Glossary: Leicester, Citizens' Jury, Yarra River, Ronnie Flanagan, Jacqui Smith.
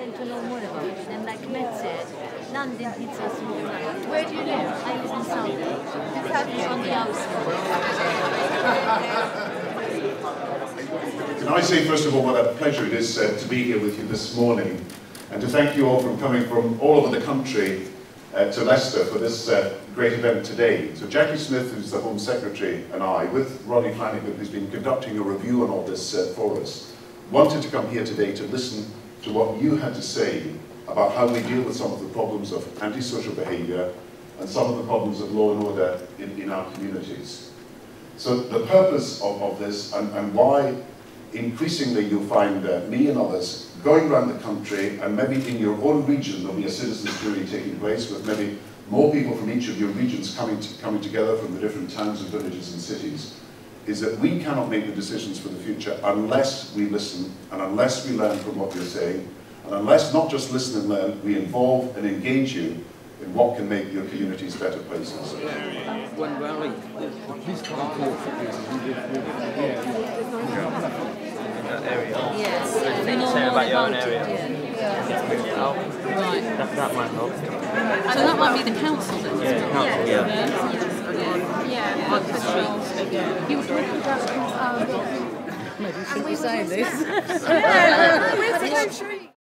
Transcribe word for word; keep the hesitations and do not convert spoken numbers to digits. tend to know more about it. And like Matt said, London hits us more. Where do you live? I live in South. This happens on the outskirts. Can I say, first of all, what a pleasure it is uh, to be here with you this morning, and to thank you all for coming from all over the country uh, to Leicester for this uh, great event today. So Jacqui Smith, who's the Home Secretary, and I, with Ronnie Flanagan, who's been conducting a review on all this uh, for us, wanted to come here today to listen to what you had to say about how we deal with some of the problems of antisocial behaviour and some of the problems of law and order in, in our communities. So the purpose of, of this, and, and why increasingly you'll find uh, me and others going around the country, and maybe in your own region there'll be a citizens' jury taking place with maybe more people from each of your regions coming, to, coming together from the different towns and villages and cities, is that we cannot make the decisions for the future unless we listen and unless we learn from what you're saying, and unless not just listen and learn, we involve and engage you in what can make your communities better places. One rally, this area. So that might be the council then? Yeah, council, yeah. Yeah, he was talking about um, maybe you should design this. Yeah, where's the country?